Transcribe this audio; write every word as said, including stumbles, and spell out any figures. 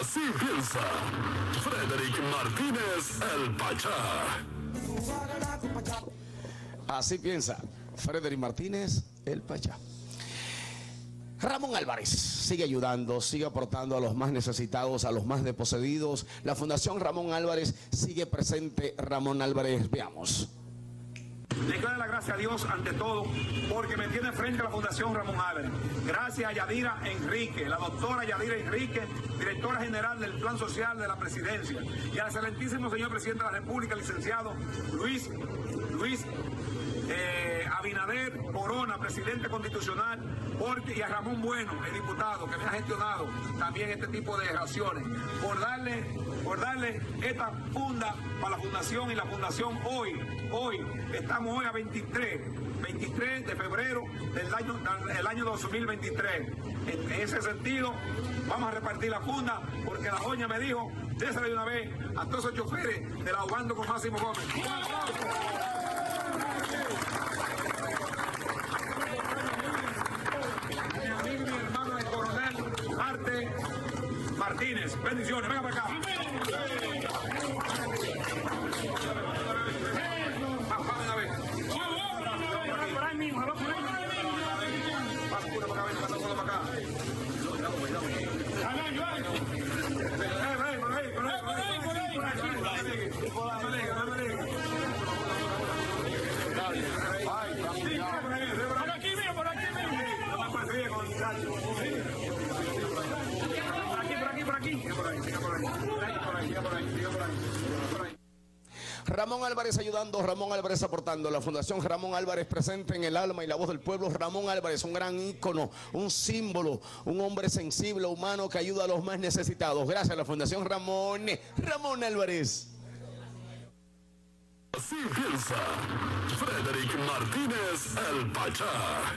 Así piensa Frederick Martínez el Pachá. Así piensa Frederick Martínez el Pachá. Ramón Álvarez sigue ayudando, sigue aportando a los más necesitados, a los más desposeídos. La Fundación Ramón Álvarez sigue presente. Ramón Álvarez, veamos. Le doy la gracia a Dios ante todo porque me tiene frente a la Fundación Ramón Álvarez. Gracias a Yadira Enrique, la doctora Yadira Enrique, directora general del Plan Social de la Presidencia, y al excelentísimo señor presidente de la República, licenciado Luis, Luis Eh, a Binader Corona, presidente constitucional, porque, y a Ramón Bueno, el diputado, que me ha gestionado también este tipo de raciones, por darle, por darle esta funda para la fundación. Y la fundación hoy, hoy, estamos hoy a veintitrés de febrero del año, del año dos mil veintitrés. En, en ese sentido, vamos a repartir la funda, porque la doña me dijo, désela de una vez a todos los choferes de la Ogando con Máximo Gómez. Martínez, bendiciones, venga para acá. Por aquí, por aquí, Ramón Álvarez ayudando, Ramón Álvarez aportando, la Fundación Ramón Álvarez presente en el alma y la voz del pueblo. Ramón Álvarez, un gran ícono, un símbolo, un hombre sensible, humano, que ayuda a los más necesitados. Gracias a la Fundación Ramón, Ramón Álvarez. Así piensa Frederick Martínez el Pachá.